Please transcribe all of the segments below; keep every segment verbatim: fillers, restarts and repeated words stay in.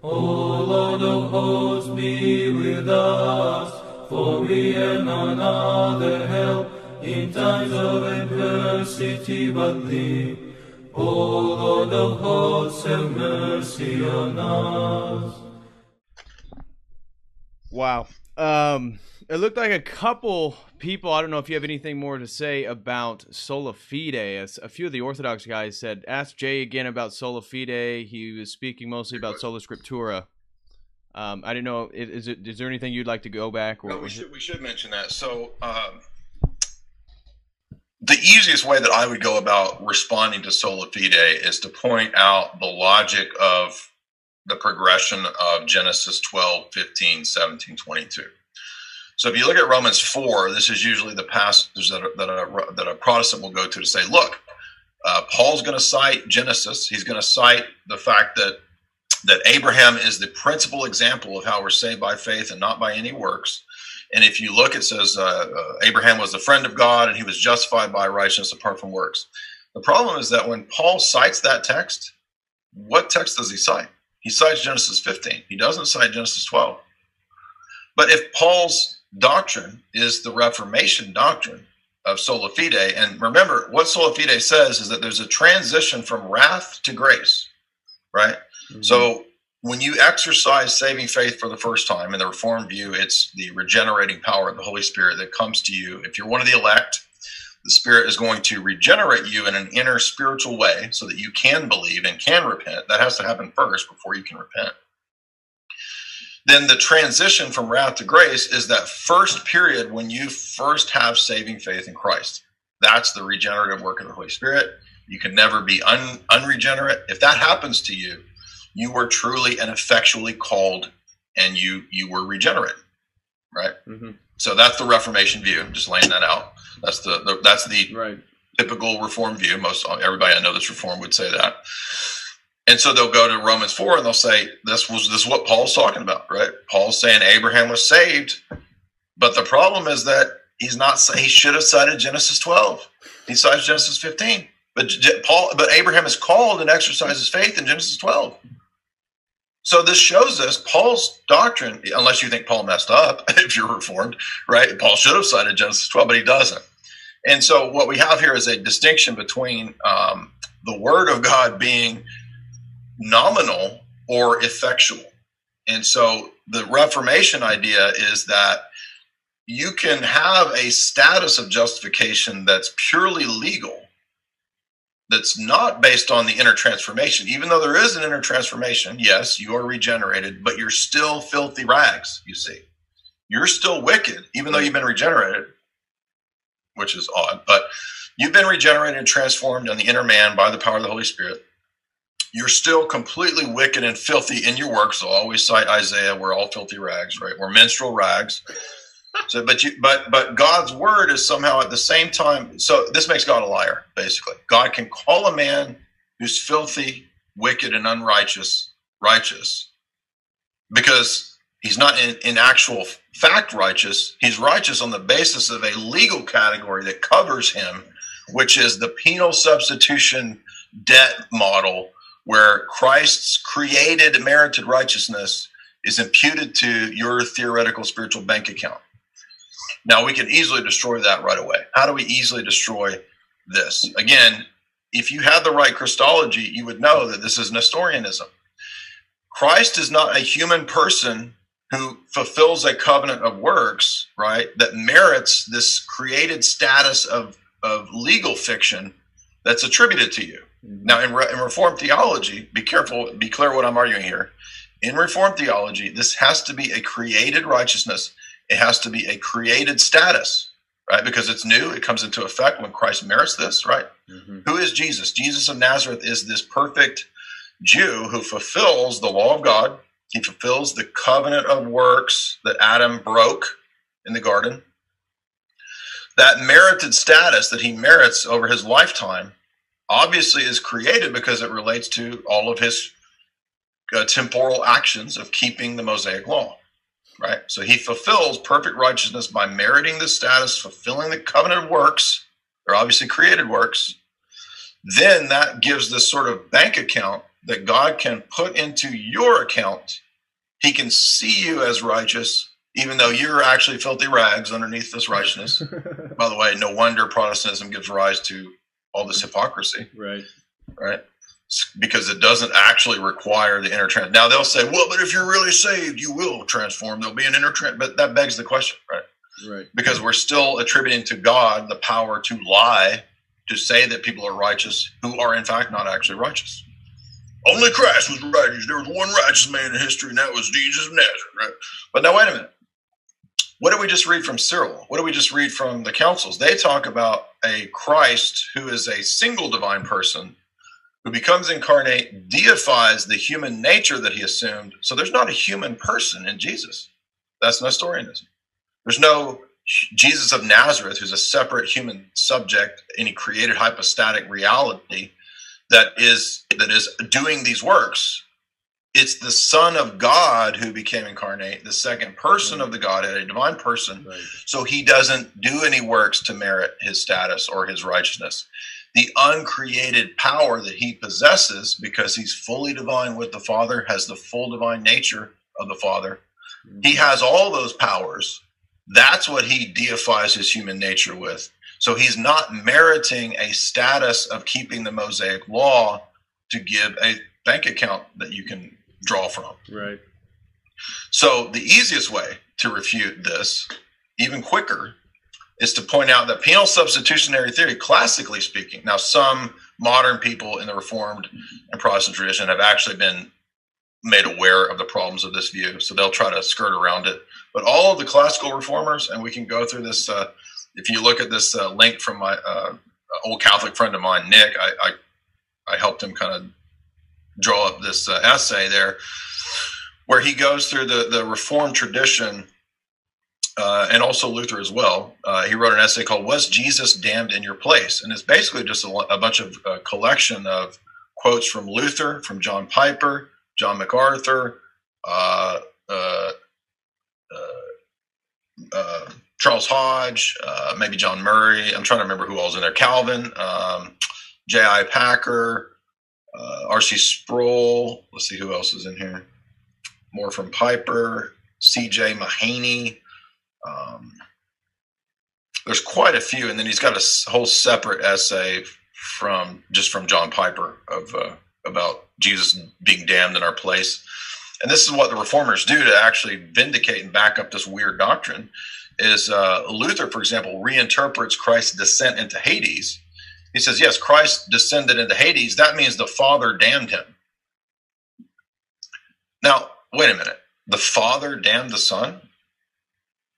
O Lord of hosts, be with us, for we have none other help in times of adversity but Thee. O Lord of hosts, have mercy on us. Wow. Um, it looked like a couple people, I don't know if you have anything more to say about Sola Fide. A few of the Orthodox guys said, ask Jay again about Sola Fide. He was speaking mostly about Sola Scriptura. Um, I didn't know, is, it, is there anything you'd like to go back? Or no, we, should, we should mention that. So um, the easiest way that I would go about responding to Sola Fide is to point out the logic of the progression of Genesis twelve, fifteen, seventeen, twenty-two. So if you look at Romans four, this is usually the passage that, that, a, that a Protestant will go to to say, look, uh, Paul's going to cite Genesis. He's going to cite the fact that, that Abraham is the principal example of how we're saved by faith and not by any works. And if you look, it says uh, uh, Abraham was the friend of God and he was justified by righteousness apart from works. The problem is that when Paul cites that text, what text does he cite? He cites Genesis fifteen. He doesn't cite Genesis twelve. But if Paul's doctrine is the Reformation doctrine of Sola Fide, and remember what Sola Fide says is that there's a transition from wrath to grace, right? Mm-hmm. So when you exercise saving faith for the first time in the Reformed view, it's the regenerating power of the Holy Spirit that comes to you. If you're one of the elect, the Spirit is going to regenerate you in an inner spiritual way so that you can believe and can repent. That has to happen first before you can repent. Then the transition from wrath to grace is that first period when you first have saving faith in Christ. That's the regenerative work of the Holy Spirit. You can never be un unregenerate. If that happens to you, you were truly and effectually called and you, you were regenerate, right? Mm-hmm. So that's the Reformation view. I'm just laying that out. That's the, the that's the right. Typical Reform view. Most everybody I know that's Reformed would say that, and so they'll go to Romans four and they'll say this was this is what Paul's talking about, right? Paul's saying Abraham was saved, but the problem is that he's not. He should have cited Genesis twelve. He cites Genesis fifteen, but Paul, but Abraham is called and exercises faith in Genesis twelve. So this shows us Paul's doctrine, unless you think Paul messed up, if you're Reformed, right? Paul should have cited Genesis twelve, but he doesn't. And so what we have here is a distinction between um, the Word of God being nominal or effectual. And so the Reformation idea is that you can have a status of justification that's purely legal, that's not based on the inner transformation. Even though there is an inner transformation, yes, you are regenerated, but you're still filthy rags, you see. You're still wicked, even though you've been regenerated, which is odd, but you've been regenerated and transformed on the inner man by the power of the Holy Spirit. You're still completely wicked and filthy in your works. So I always cite Isaiah, we're all filthy rags, right? We're menstrual rags. So, but you, but but God's word is somehow at the same time. So this makes God a liar, basically. God can call a man who's filthy, wicked, and unrighteous righteous, because he's not in, in actual fact righteous. He's righteous on the basis of a legal category that covers him, which is the penal substitution debt model, where Christ's created merited righteousness is imputed to your theoretical spiritual bank account. Now, we can easily destroy that right away. How do we easily destroy this? Again, if you had the right Christology, you would know that this is Nestorianism. Christ is not a human person who fulfills a covenant of works, right, that merits this created status of, of legal fiction that's attributed to you. Now, in, Re in Reformed theology, be careful, be clear what I'm arguing here. In Reformed theology, this has to be a created righteousness. It has to be a created status, right? Because it's new. It comes into effect when Christ merits this, right? Mm-hmm. Who is Jesus? Jesus of Nazareth is this perfect Jew who fulfills the law of God. He fulfills the covenant of works that Adam broke in the garden. That merited status that he merits over his lifetime obviously is created because it relates to all of his uh, temporal actions of keeping the Mosaic law. Right, so he fulfills perfect righteousness by meriting the status, fulfilling the covenant of works, or obviously created works. Then that gives this sort of bank account that God can put into your account. He can see you as righteous, even though you're actually filthy rags underneath this righteousness. By the way, no wonder Protestantism gives rise to all this hypocrisy. Right. Right. Because it doesn't actually require the inner transformation. Now they'll say, well, but if you're really saved, you will transform. There'll be an inner transformation. But that begs the question, right? Right. Because we're still attributing to God the power to lie, to say that people are righteous who are in fact not actually righteous. Only Christ was righteous. There was one righteous man in history, and that was Jesus of Nazareth, right? But now wait a minute. What did we just read from Cyril? What did we just read from the councils? They talk about a Christ who is a single divine person who becomes incarnate, deifies the human nature that he assumed. So there's not a human person in Jesus. That's Nestorianism. There's no Jesus of Nazareth, who's a separate human subject, and he created hypostatic reality that is that is doing these works. It's the Son of God who became incarnate, the second person right. of the Godhead, a divine person. Right. So he doesn't do any works to merit his status or his righteousness. The uncreated power that he possesses, because he's fully divine with the Father, has the full divine nature of the Father. Mm-hmm. He has all those powers. That's what he deifies his human nature with. So he's not meriting a status of keeping the Mosaic law to give a bank account that you can draw from. Right. So the easiest way to refute this, even quicker, is to point out that penal substitutionary theory, classically speaking, now some modern people in the Reformed and Protestant tradition have actually been made aware of the problems of this view, so they'll try to skirt around it. But all of the classical reformers, and we can go through this, uh, if you look at this uh, link from my uh, old Catholic friend of mine, Nick, I, I, I helped him kind of draw up this uh, essay there, where he goes through the, the Reformed tradition, uh, and also Luther as well. Uh, he wrote an essay called, Was Jesus Damned in Your Place? And it's basically just a, a bunch of a collection of quotes from Luther, from John Piper, John MacArthur, uh, uh, uh, uh, Charles Hodge, uh, maybe John Murray. I'm trying to remember who all's in there. Calvin, um, J I Packer, uh, R C Sproul. Let's see who else is in here. More from Piper, C J Mahaney. Um, there's quite a few, and then he's got a whole separate essay from just from John Piper of uh, about Jesus being damned in our place. And this is what the reformers do to actually vindicate and back up this weird doctrine. Is uh, Luther, for example, reinterprets Christ's descent into Hades. He says, yes, Christ descended into Hades. That means the Father damned him. Now, wait a minute. The Father damned the Son?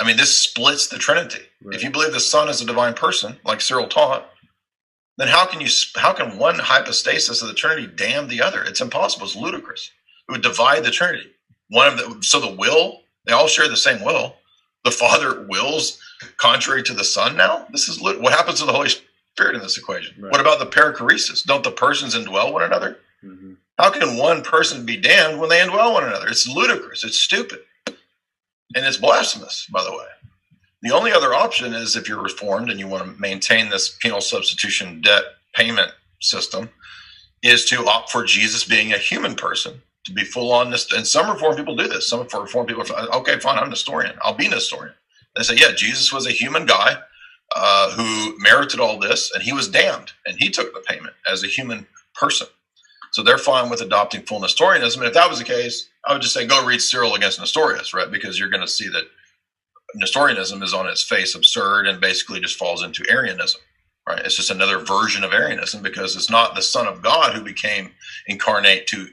I mean, this splits the Trinity. Right. If you believe the Son is a divine person, like Cyril taught, then how can you? How can one hypostasis of the Trinity damn the other? It's impossible. It's ludicrous. It would divide the Trinity. One of the so the will, they all share the same will. The Father wills contrary to the Son now? This is what happens to the Holy Spirit in this equation. Right. What about the perichoresis? Don't the persons indwell one another? Mm-hmm. How can one person be damned when they indwell one another? It's ludicrous. It's stupid. And it's blasphemous, by the way. The only other option is if you're Reformed and you want to maintain this penal substitution debt payment system is to opt for Jesus being a human person. To be full on this, and some Reformed people do this. Some Reformed people are okay, fine. I'm a Nestorian. I'll be a Nestorian. They say, yeah, Jesus was a human guy uh, who merited all this, and he was damned, and he took the payment as a human person. So they're fine with adopting full Nestorianism. And if that was the case, I would just say go read Cyril against Nestorius, right? Because you're going to see that Nestorianism is on its face absurd and basically just falls into Arianism. Right? It's just another version of Arianism because it's not the Son of God who became incarnate to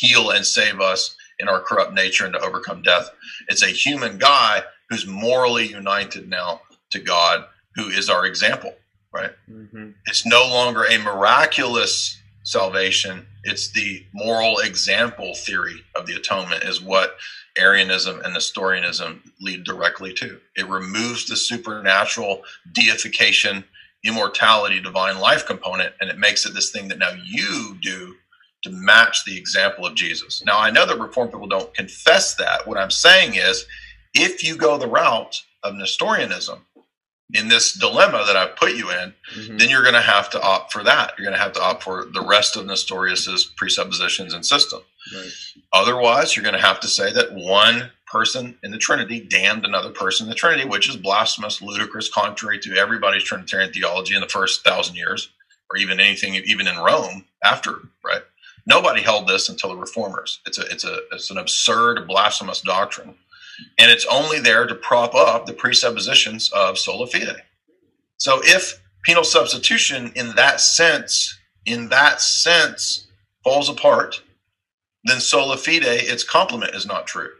heal and save us in our corrupt nature and to overcome death. It's a human guy who's morally united now to God, who is our example, right? Mm-hmm. It's no longer a miraculous salvation. It's the moral example theory of the atonement is what Arianism and Nestorianism lead directly to. It removes the supernatural deification, immortality, divine life component, and it makes it this thing that now you do to match the example of Jesus. Now, I know that Reformed people don't confess that. What I'm saying is, if you go the route of Nestorianism, in this dilemma that I've put you in, mm-hmm. then you're going to have to opt for that. You're going to have to opt for the rest of Nestorius's presuppositions and system. Right. Otherwise, you're going to have to say that one person in the Trinity damned another person in the Trinity, which is blasphemous, ludicrous, contrary to everybody's Trinitarian theology in the first thousand years, or even anything, even in Rome after, right? Nobody held this until the Reformers. It's a, it's a, it's an absurd, blasphemous doctrine. And it's only there to prop up the presuppositions of sola fide. So if penal substitution in that sense, in that sense falls apart, then sola fide, its complement is not true.